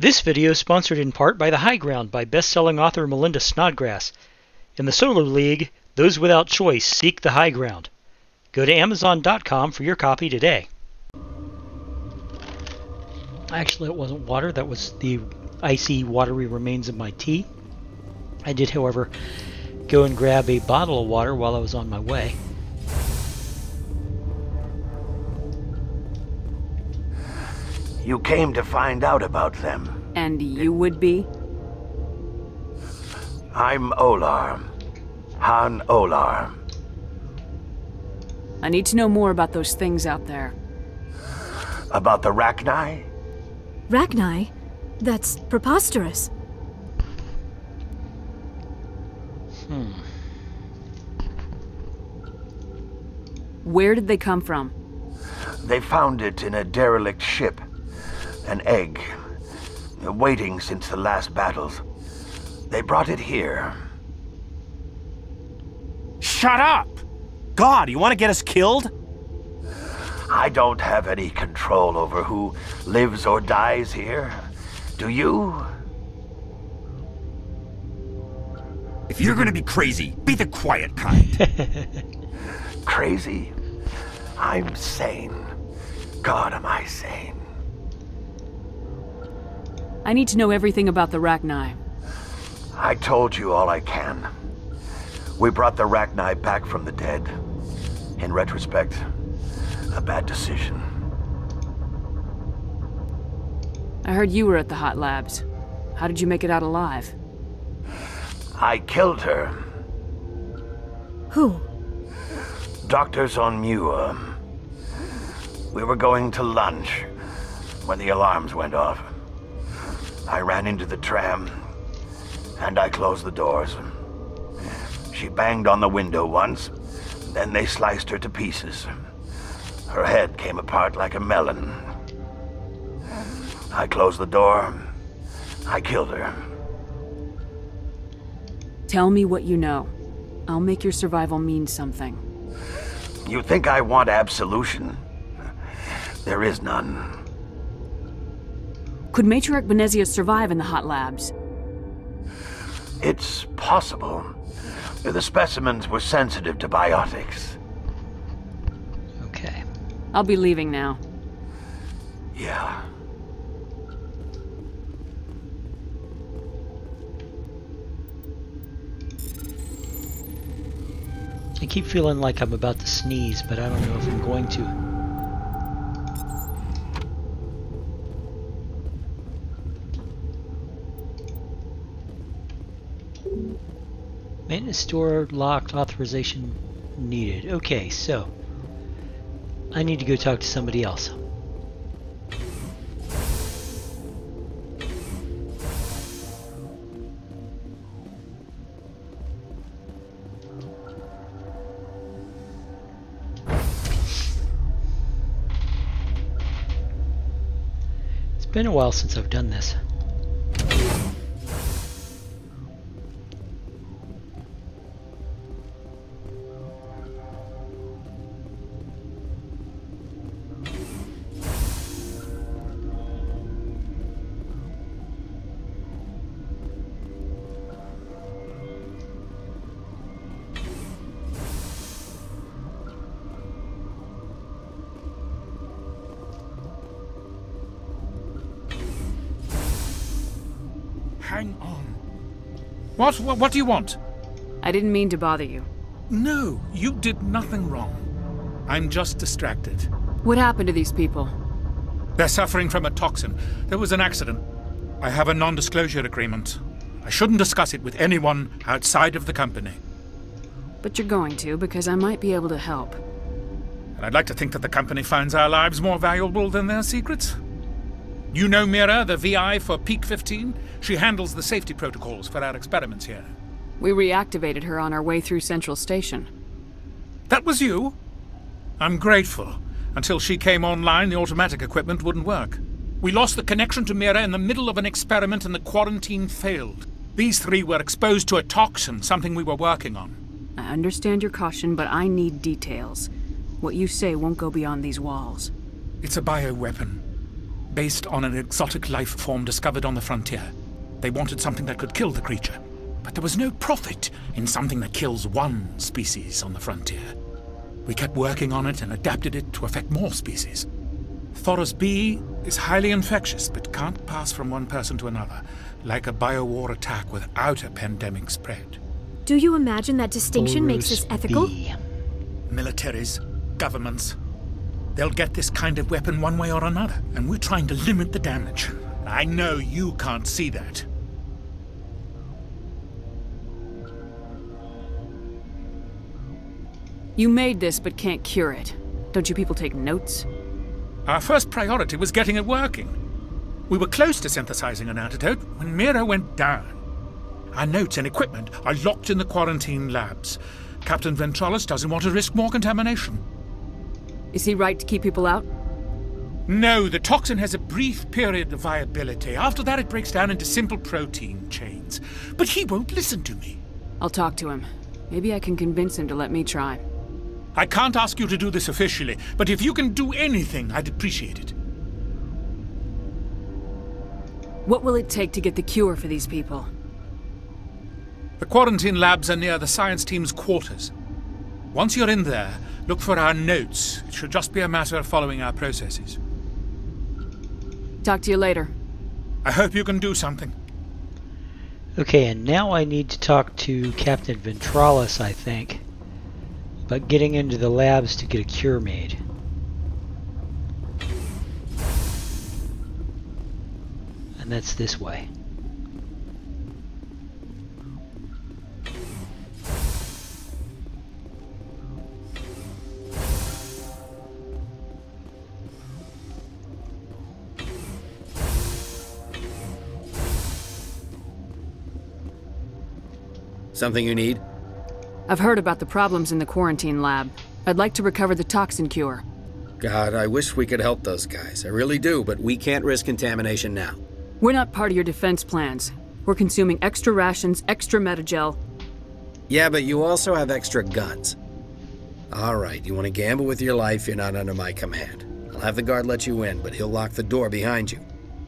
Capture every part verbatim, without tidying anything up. This video is sponsored in part by The High Ground by best-selling author Melinda Snodgrass. In the Solar League, those without choice seek the high ground. Go to Amazon dot com for your copy today. Actually, it wasn't water. That was the icy, watery remains of my tea. I did, however, go and grab a bottle of water while I was on my way. You came to find out about them. And you would be? I'm Olar. Han Olar. I need to know more about those things out there. About the Rachni? Rachni? That's preposterous. Hmm. Where did they come from? They found it in a derelict ship. An egg. Waiting since the last battles. They brought it here. Shut up! God, you want to get us killed? I don't have any control over who lives or dies here. Do you? If you're gonna be crazy, be the quiet kind. Crazy? I'm sane. God, am I sane. I need to know everything about the Rachni. I told you all I can. We brought the Rachni back from the dead. In retrospect, a bad decision. I heard you were at the hot labs. How did you make it out alive? I killed her. Who? Doctors on Muir. We were going to lunch when the alarms went off. I ran into the tram, and I closed the doors. She banged on the window once, then they sliced her to pieces. Her head came apart like a melon. I closed the door. I killed her. Tell me what you know. I'll make your survival mean something. You think I want absolution? There is none. Could Matriarch Benezia survive in the hot labs? It's possible. The specimens were sensitive to biotics. Okay. I'll be leaving now. Yeah. I keep feeling like I'm about to sneeze, but I don't know if I'm going to. Maintenance door locked, authorization needed. Okay, so I need to go talk to somebody else. It's been a while since I've done this. What, what? What do you want? I didn't mean to bother you. No, you did nothing wrong. I'm just distracted. What happened to these people? They're suffering from a toxin. There was an accident. I have a non-disclosure agreement. I shouldn't discuss it with anyone outside of the company. But you're going to, because I might be able to help. And I'd like to think that the company finds our lives more valuable than their secrets. You know Mira, the V I for Peak fifteen? She handles the safety protocols for our experiments here. We reactivated her on our way through Central Station. That was you? I'm grateful. Until she came online, the automatic equipment wouldn't work. We lost the connection to Mira in the middle of an experiment and the quarantine failed. These three were exposed to a toxin, something we were working on. I understand your caution, but I need details. What you say won't go beyond these walls. It's a bioweapon. based on an exotic life form discovered on the frontier. They wanted something that could kill the creature, but there was no profit in something that kills one species on the frontier. We kept working on it and adapted it to affect more species. Thorus B is highly infectious, but can't pass from one person to another, like a biowar attack without a pandemic spread. Do you imagine that distinction makes this ethical? B. Militaries, governments, they'll get this kind of weapon one way or another, and we're trying to limit the damage. I know you can't see that. You made this, but can't cure it. Don't you people take notes? Our first priority was getting it working. We were close to synthesizing an antidote when Mira went down. Our notes and equipment are locked in the quarantine labs. Captain Ventralis doesn't want to risk more contamination. Is he right to keep people out? No, the toxin has a brief period of viability. After that, it breaks down into simple protein chains. But he won't listen to me. I'll talk to him. Maybe I can convince him to let me try. I can't ask you to do this officially, but if you can do anything, I'd appreciate it. What will it take to get the cure for these people? The quarantine labs are near the science team's quarters. Once you're in there, look for our notes. It should just be a matter of following our processes. Talk to you later. I hope you can do something. Okay, and now I need to talk to Captain Ventralis, I think. But getting into the labs to get a cure made. And that's this way. Something you need? I've heard about the problems in the quarantine lab. I'd like to recover the toxin cure. God, I wish we could help those guys. I really do, but we can't risk contamination now. We're not part of your defense plans. We're consuming extra rations, extra metagel. Yeah, but you also have extra guns. All right, you want to gamble with your life, you're not under my command. I'll have the guard let you in, but he'll lock the door behind you.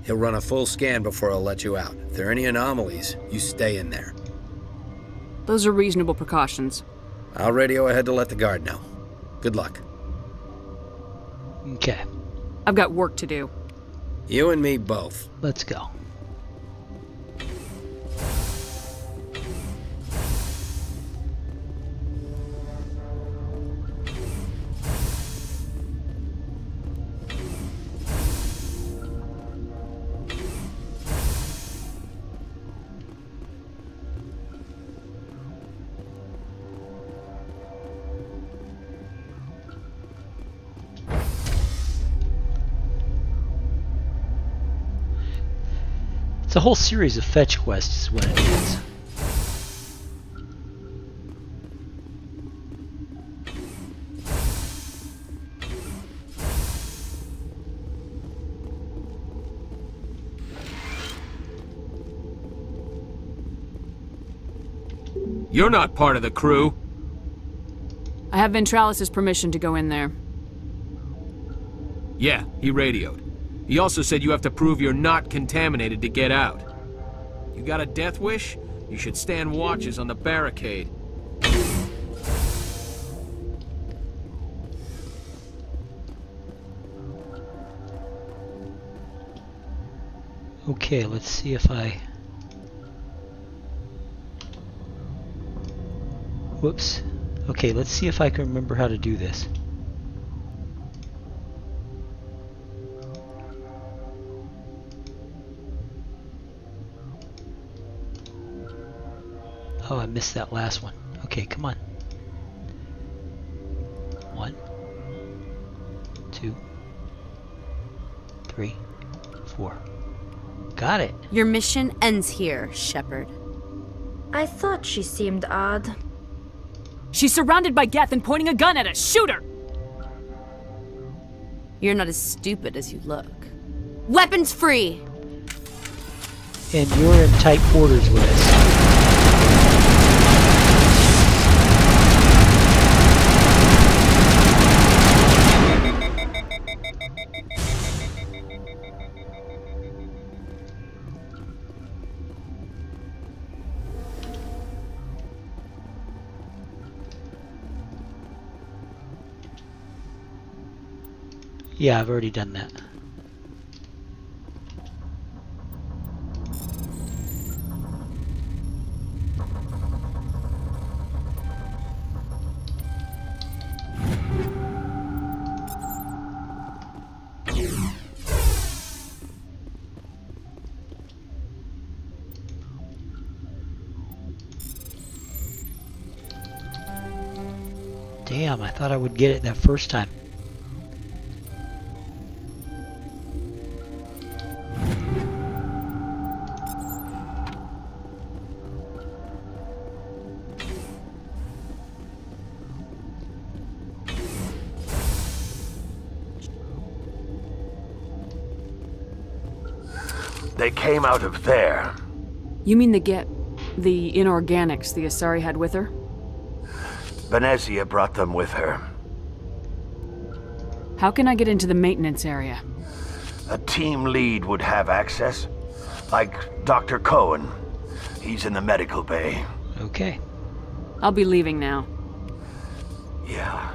He'll run a full scan before he'll let you out. If there are any anomalies, you stay in there. Those are reasonable precautions. I'll radio ahead to let the guard know. Good luck. Okay. I've got work to do. You and me both. Let's go. It's a whole series of fetch quests is what it is. You're not part of the crew. I have Ventralis' permission to go in there. Yeah, he radioed. He also said you have to prove you're not contaminated to get out. You got a death wish? You should stand watches on the barricade. Okay, let's see if I... Whoops. Okay, let's see if I can remember how to do this. Oh, I missed that last one. Okay, come on. One, two, three, four. Got it. Your mission ends here, Shepard. I thought she seemed odd. She's surrounded by death and pointing a gun at us. Shoot her! You're not as stupid as you look. Weapons free! And you're in tight quarters with us. Yeah, I've already done that. Damn, I thought I would get it that first time. They came out of there. You mean the get... the inorganics the Asari had with her? Benezia brought them with her. How can I get into the maintenance area? A team lead would have access. Like Doctor Cohen. He's in the medical bay. Okay. I'll be leaving now. Yeah.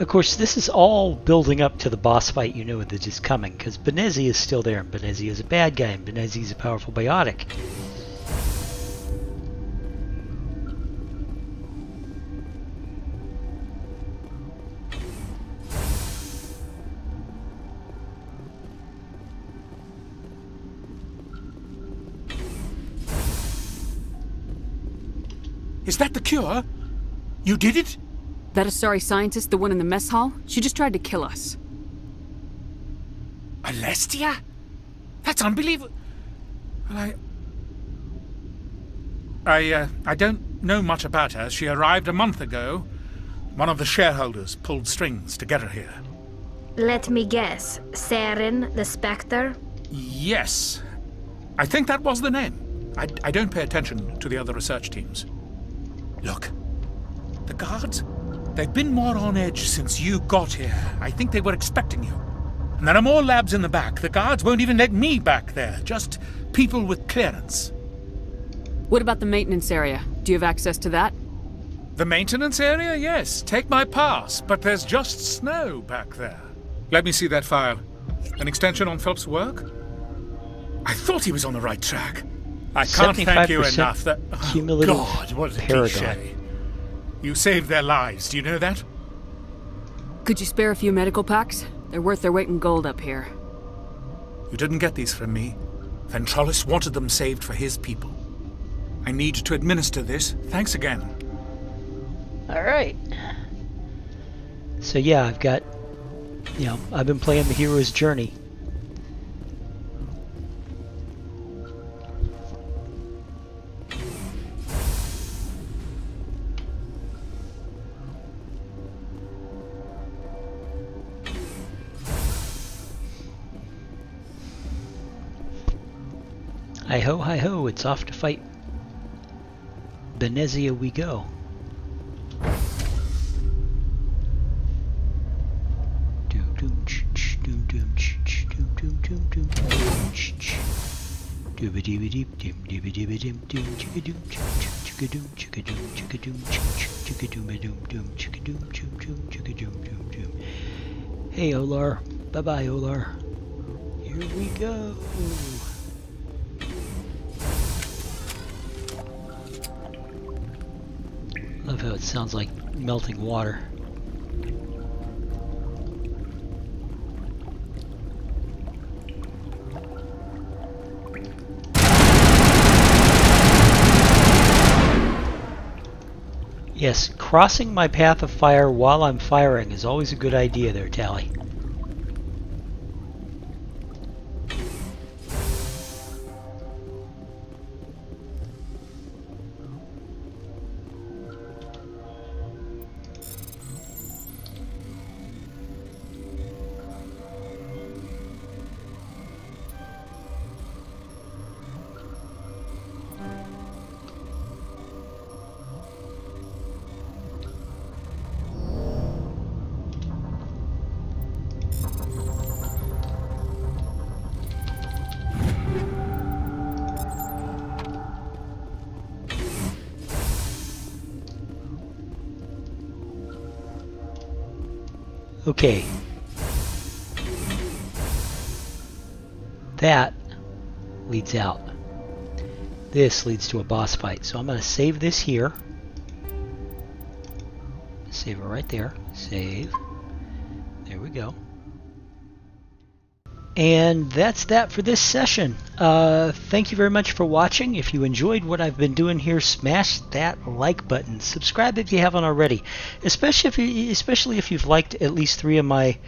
Of course, this is all building up to the boss fight you know that is coming, because Benezia is still there, and Benezia is a bad guy, and Benezia is a powerful biotic. Is that the cure? You did it? That Asari scientist, the one in the mess hall? She just tried to kill us. Alestia? That's unbelievable. Well, I... I, uh, I don't know much about her. She arrived a month ago. One of the shareholders pulled strings to get her here. Let me guess. Saren, the Spectre? Yes. I think that was the name. I, I don't pay attention to the other research teams. Look. The guards? They've been more on edge since you got here. I think they were expecting you. And there are more labs in the back. The guards won't even let me back there. Just people with clearance. What about the maintenance area? Do you have access to that? The maintenance area? Yes. Take my pass. But there's just snow back there. Let me see that file. An extension on Phelps' work? I thought he was on the right track. I can't thank you enough. That, oh God, what a cliche. You saved their lives, do you know that? Could you spare a few medical packs? They're worth their weight in gold up here. You didn't get these from me. Ventralis wanted them saved for his people. I need to administer this. Thanks again. Alright. So yeah, I've got... You know, I've been playing the hero's journey. Hi-ho, hi-ho, it's off to fight Benezia we go. Hey, Olar. Bye-bye, Olar. Here we go. I love how it sounds like melting water. Yes, crossing my path of fire while I'm firing is always a good idea there, Tally. Okay. That leads out. This leads to a boss fight. So I'm going to save this here. Save it right there. Save. There we go. And that's that for this session. Uh, thank you very much for watching. If you enjoyed what I've been doing here, smash that like button. Subscribe if you haven't already, especially if you, especially if you've liked at least three of my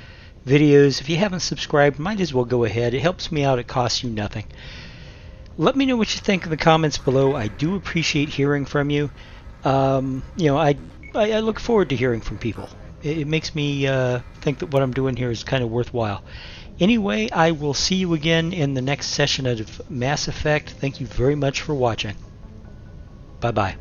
videos. If you haven't subscribed, might as well go ahead. It helps me out. It costs you nothing. Let me know what you think in the comments below. I do appreciate hearing from you. Um, you know, I, I, I look forward to hearing from people. It, it makes me uh, think that what I'm doing here is kind of worthwhile. Anyway, I will see you again in the next session of Mass Effect. Thank you very much for watching. Bye-bye.